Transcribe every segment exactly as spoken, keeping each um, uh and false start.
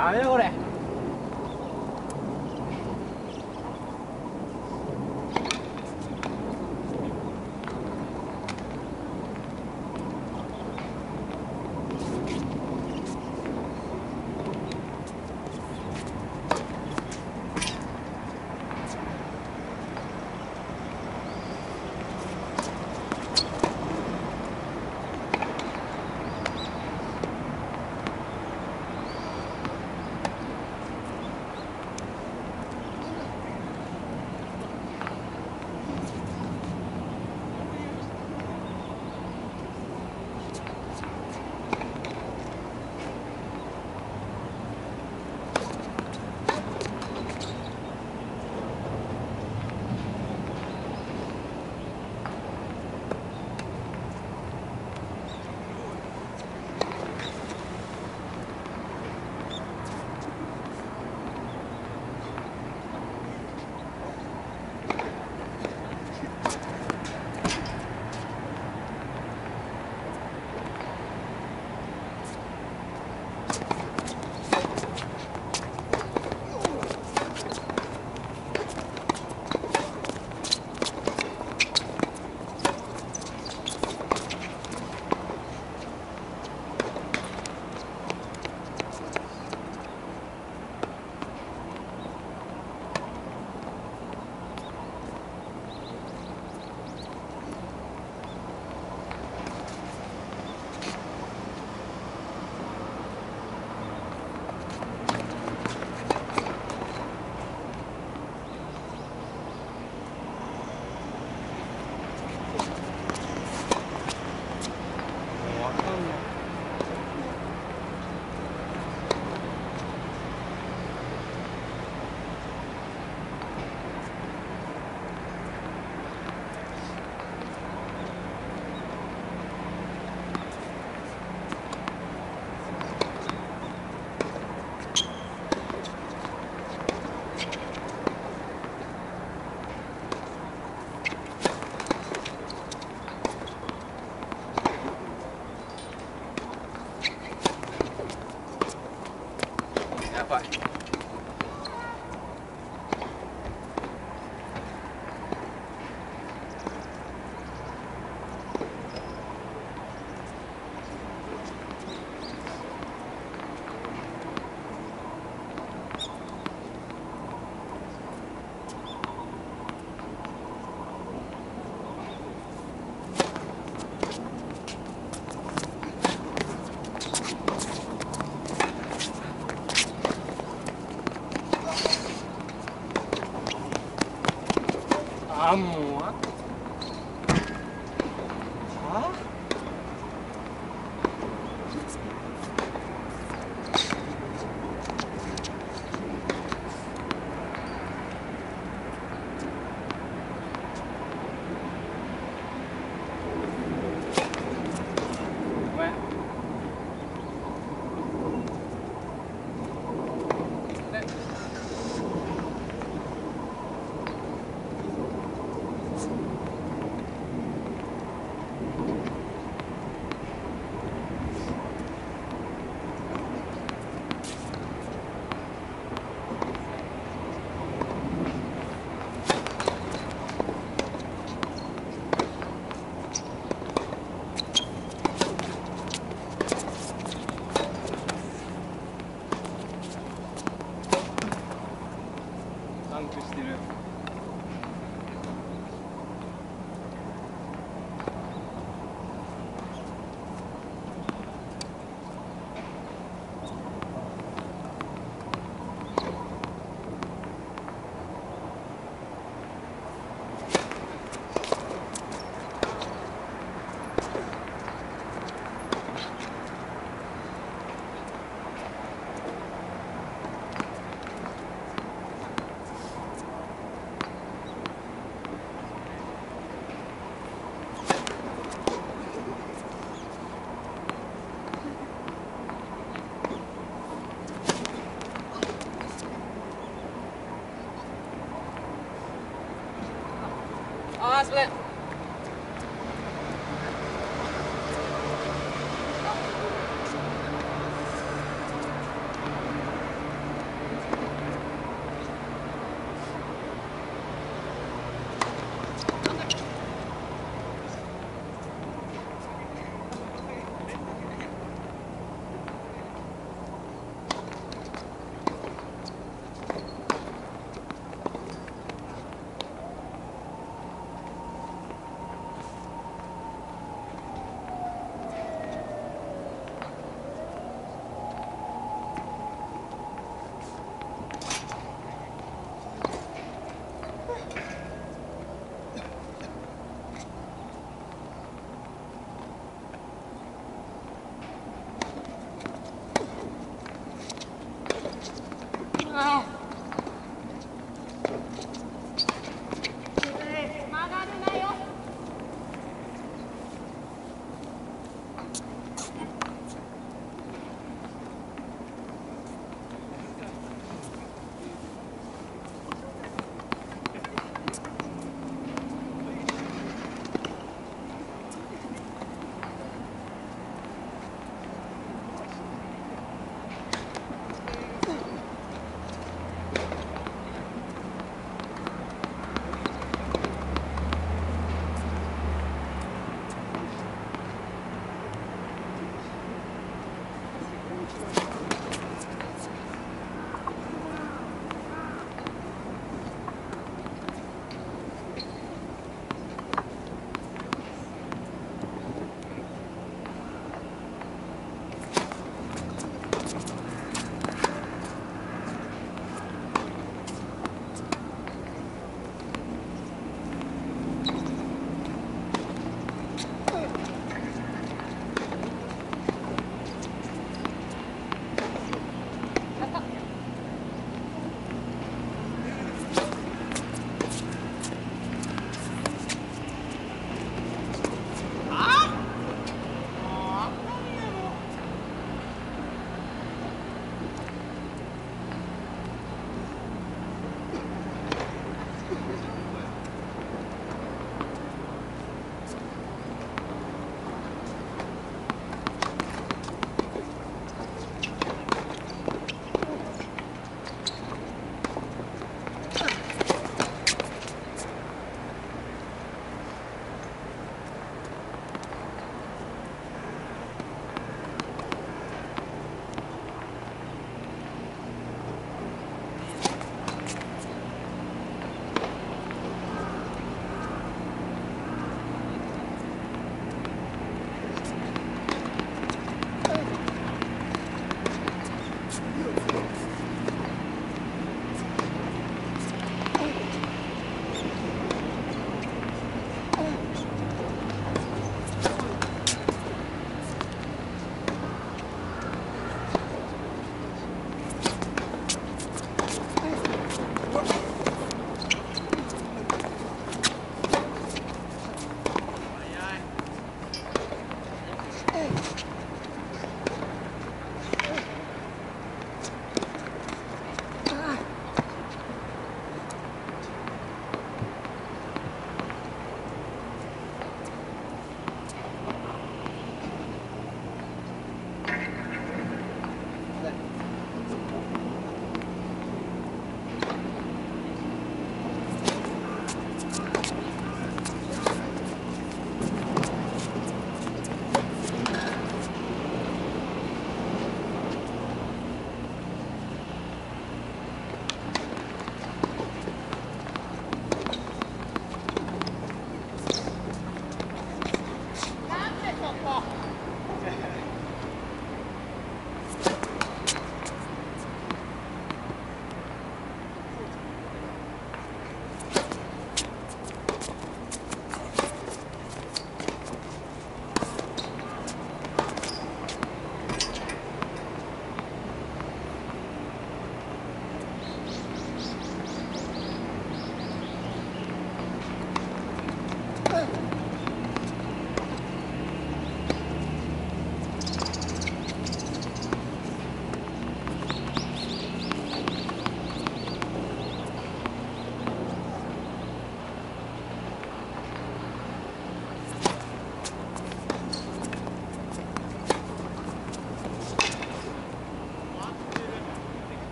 ダメだこれ。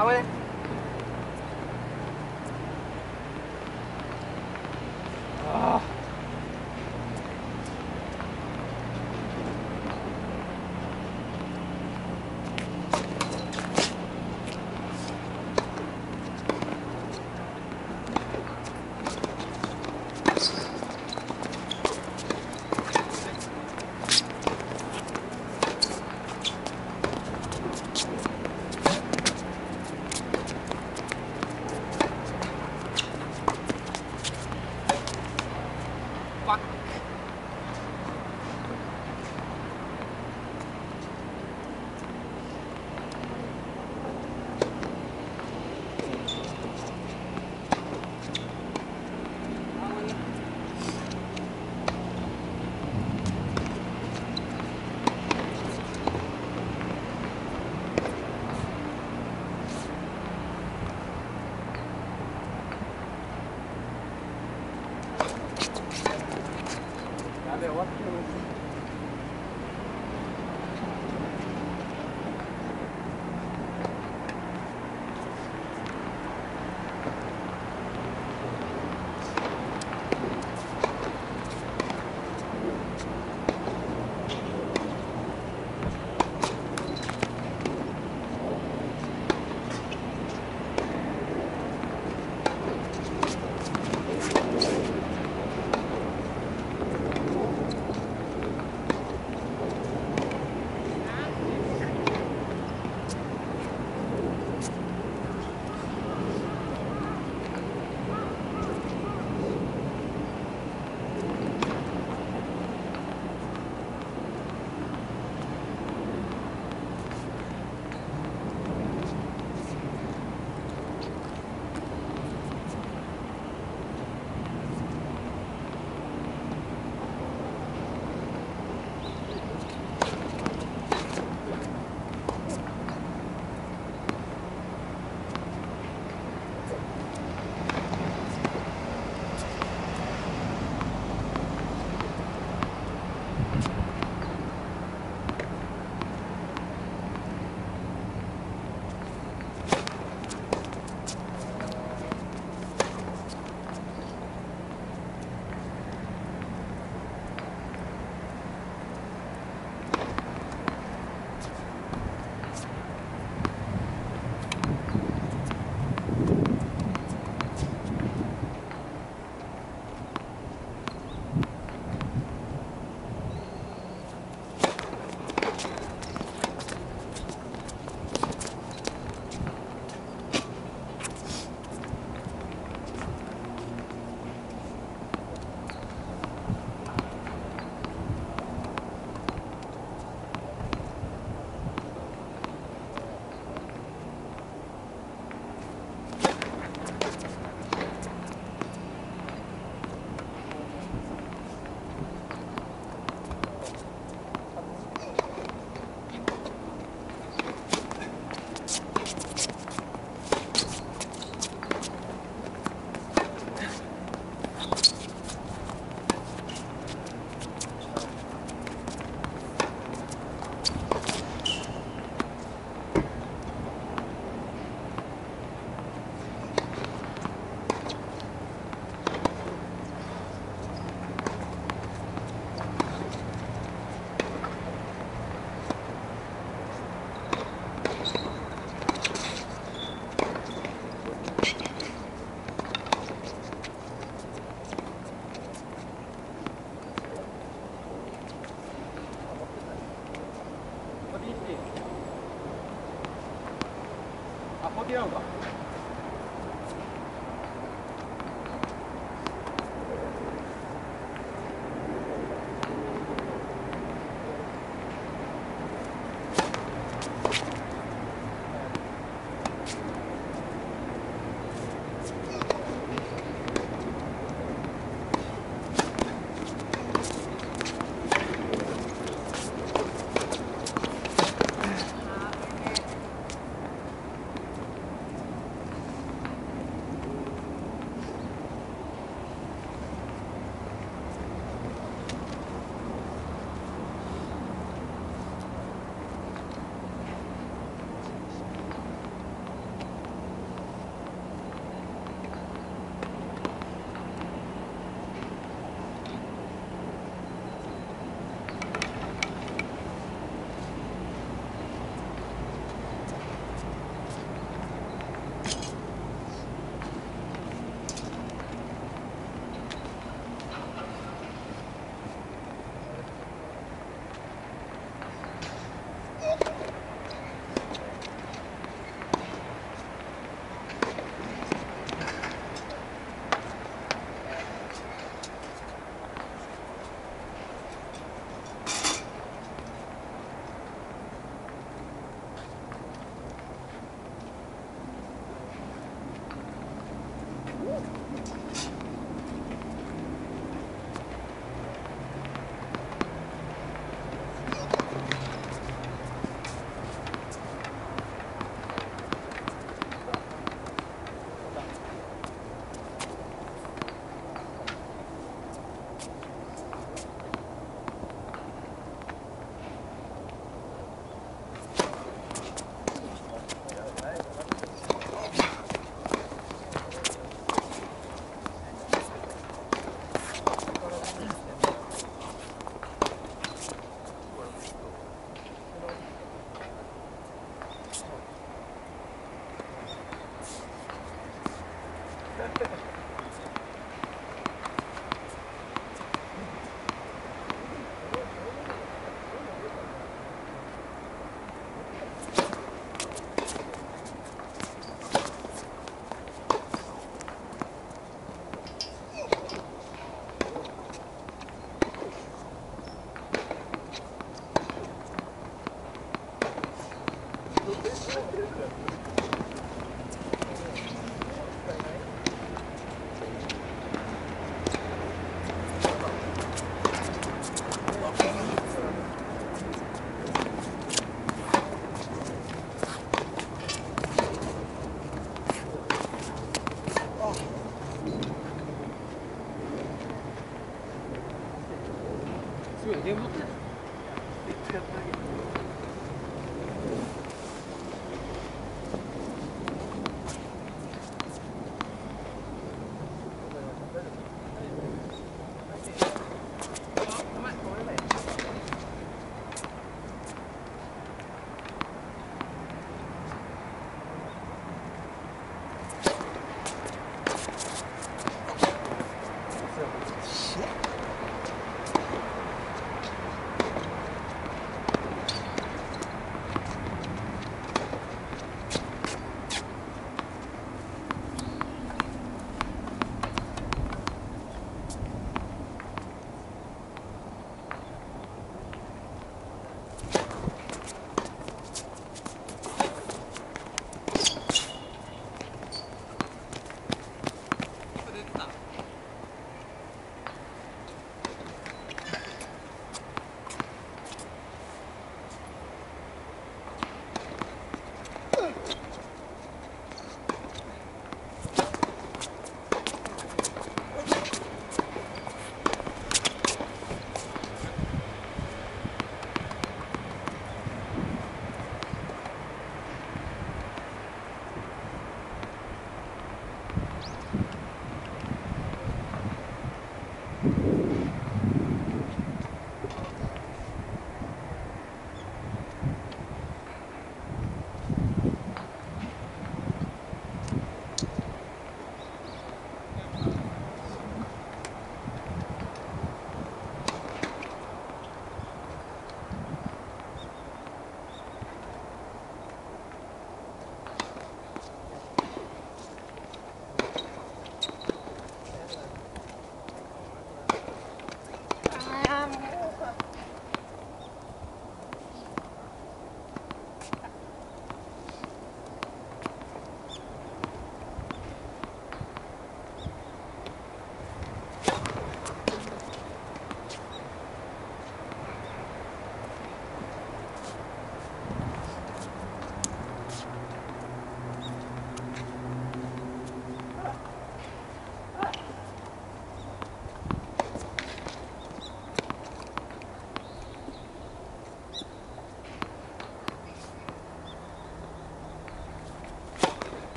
あおい。ああ。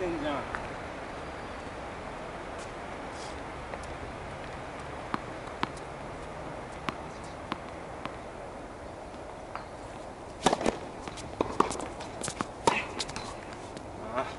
ってんじゃん。ああ。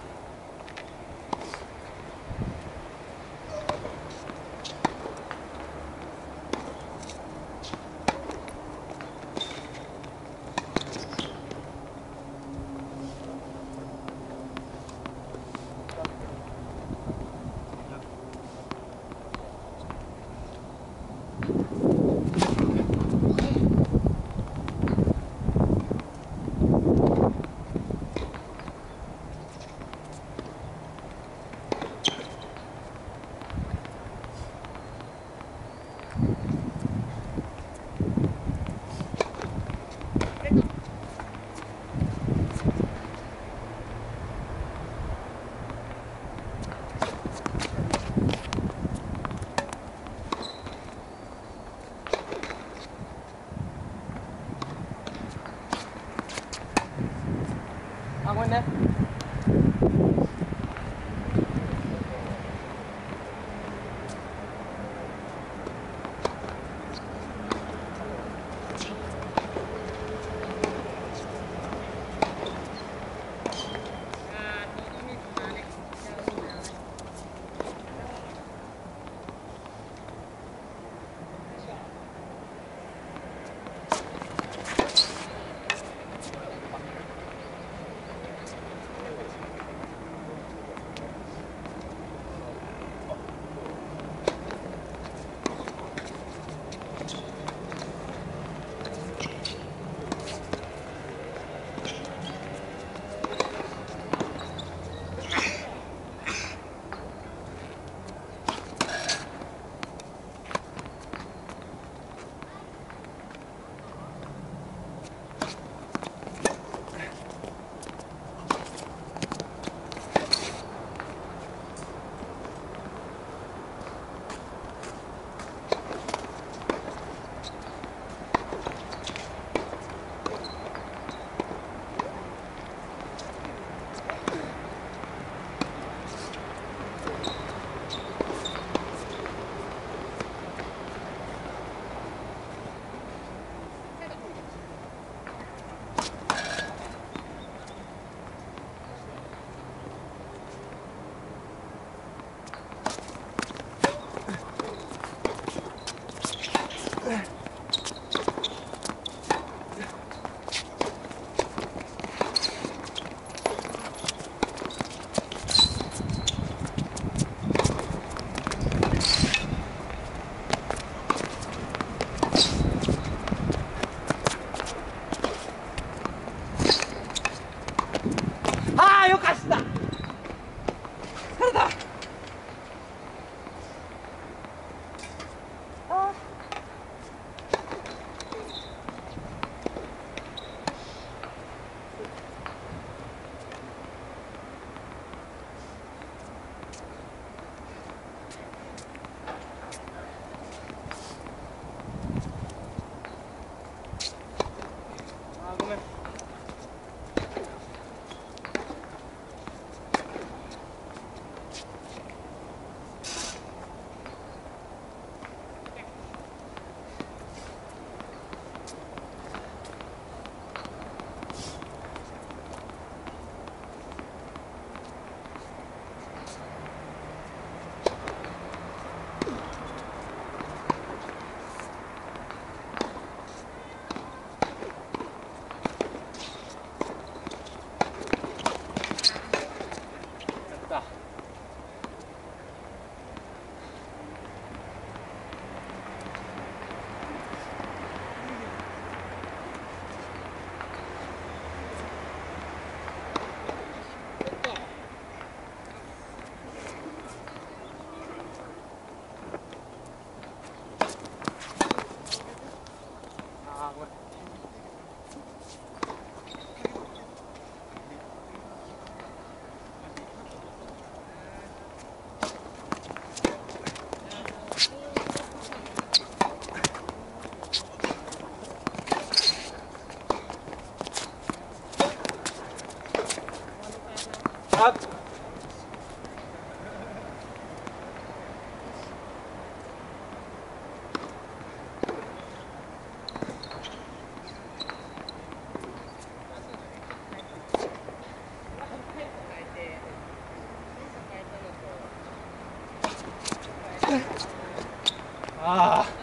ああ。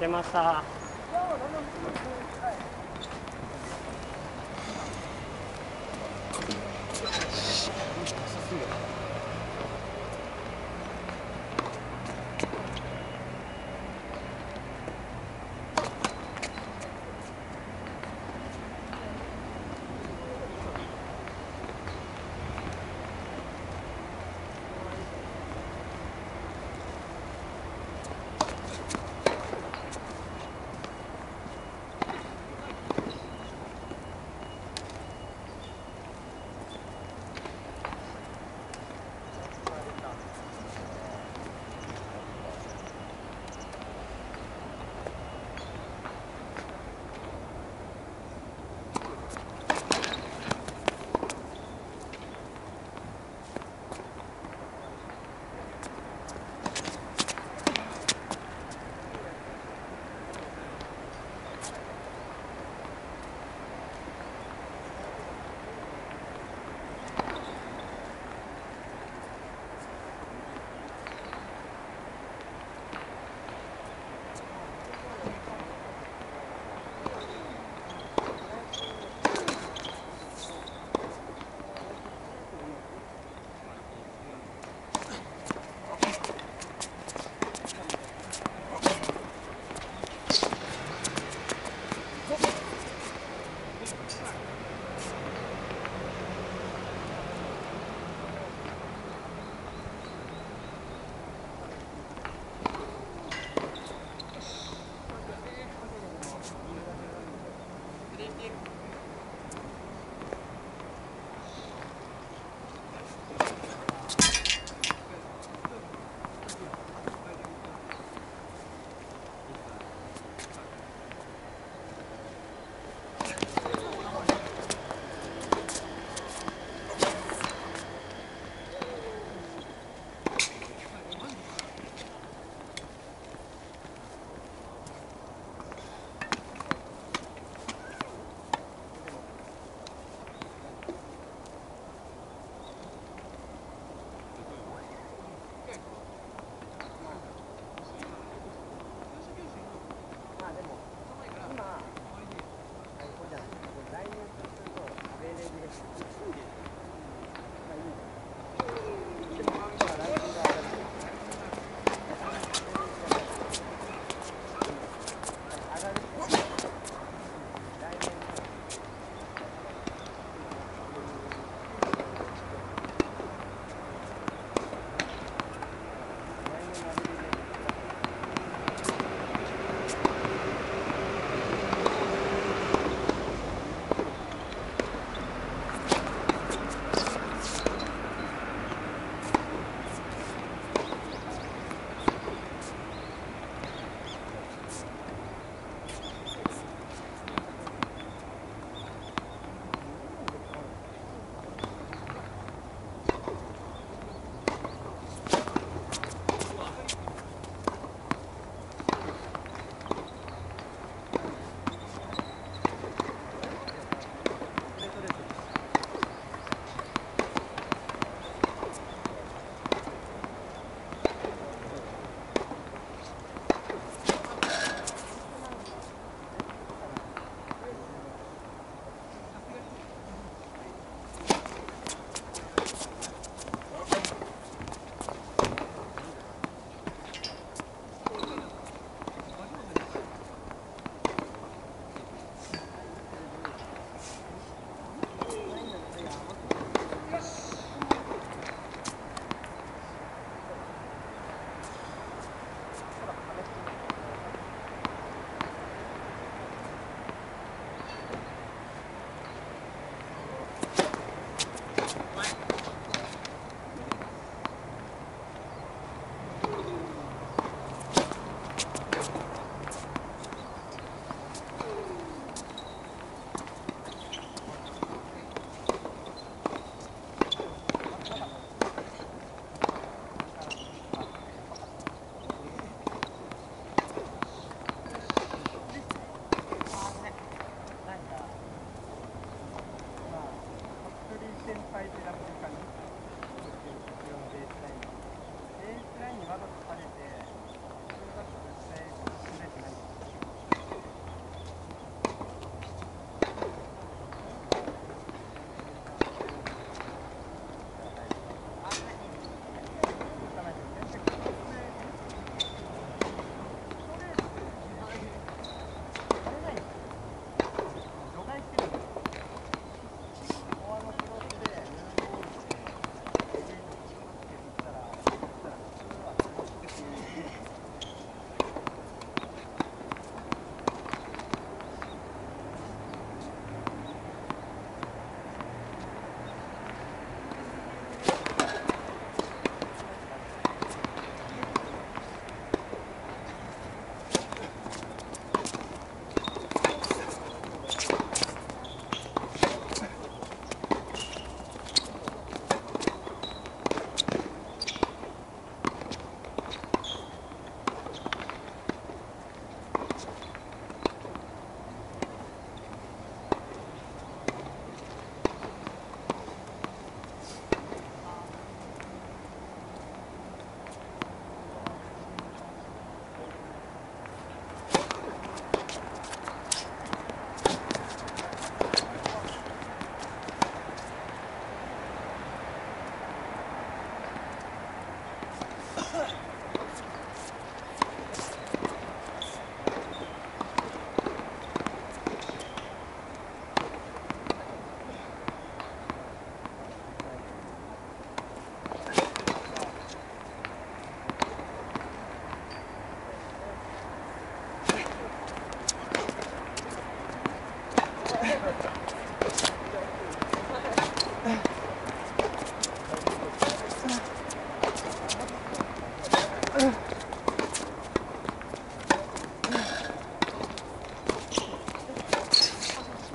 出ました。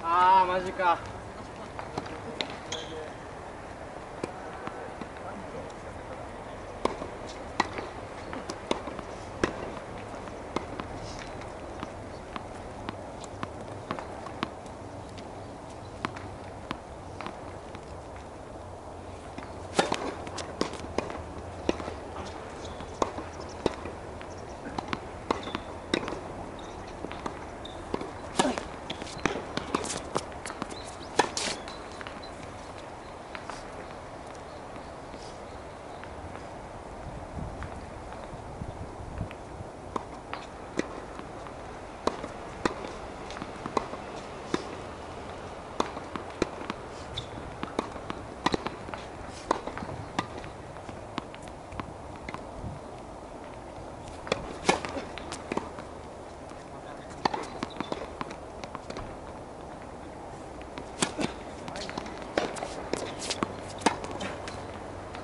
あーマジか。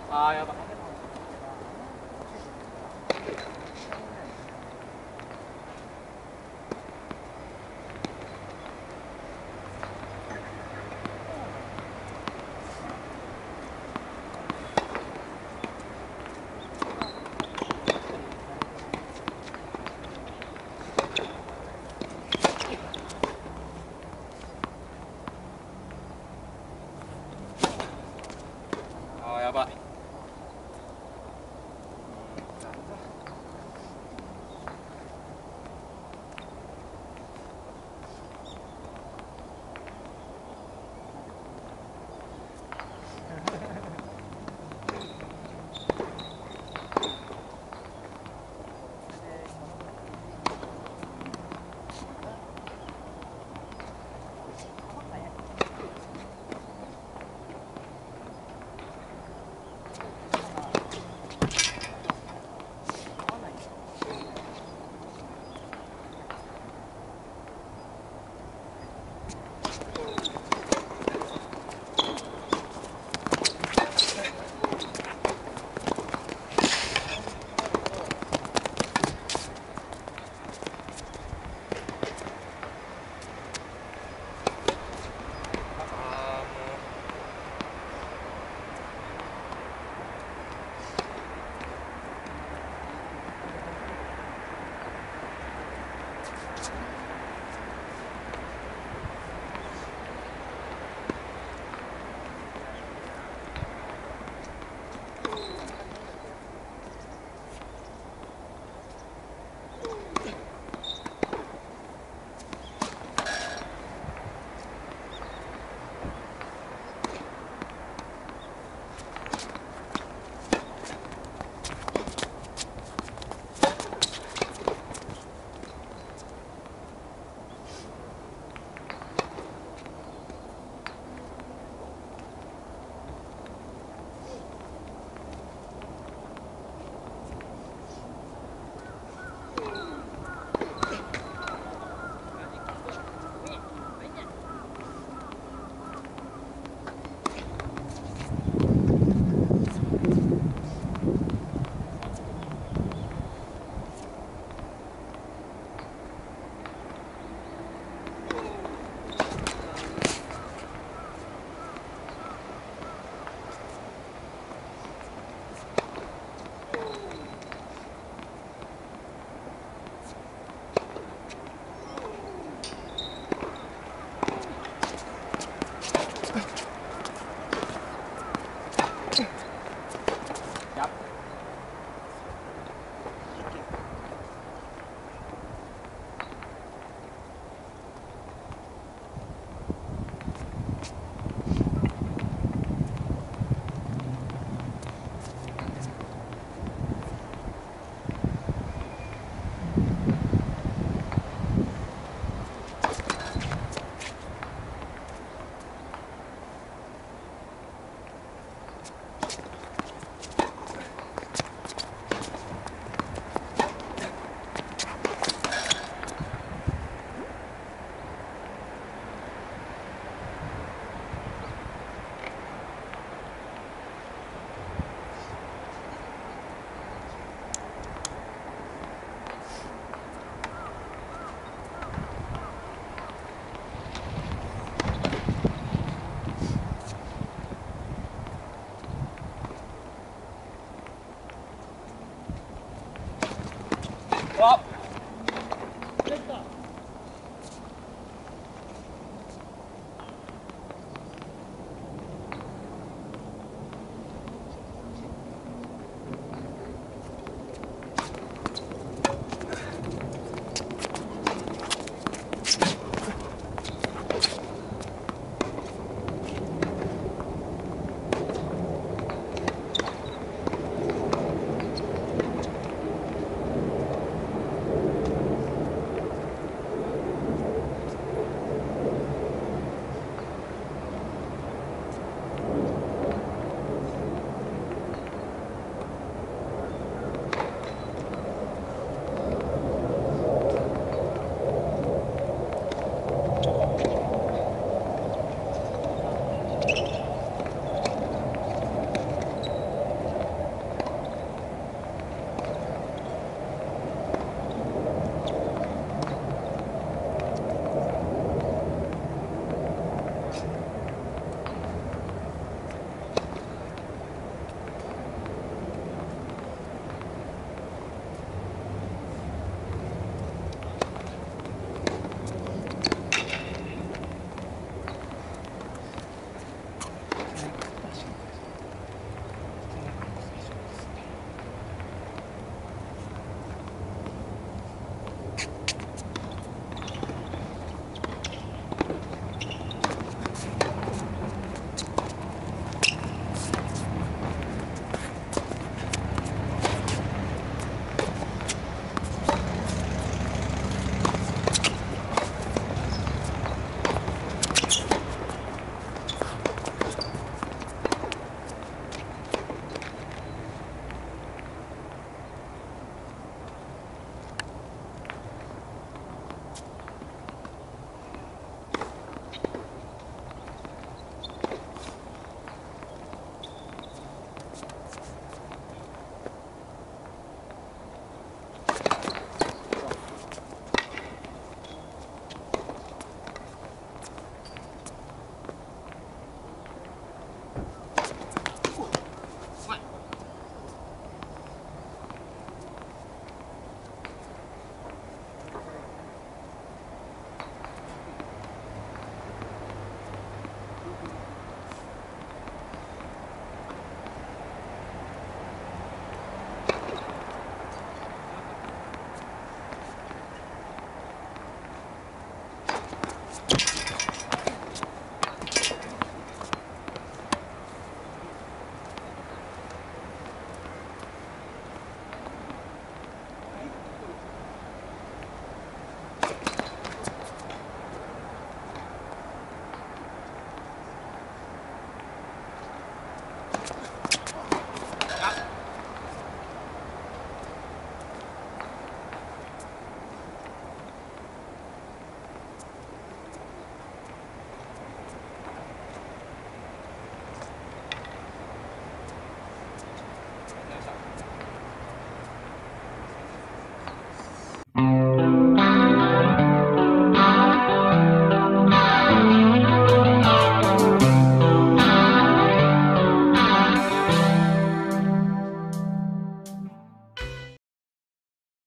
あーやばい。あーやばい。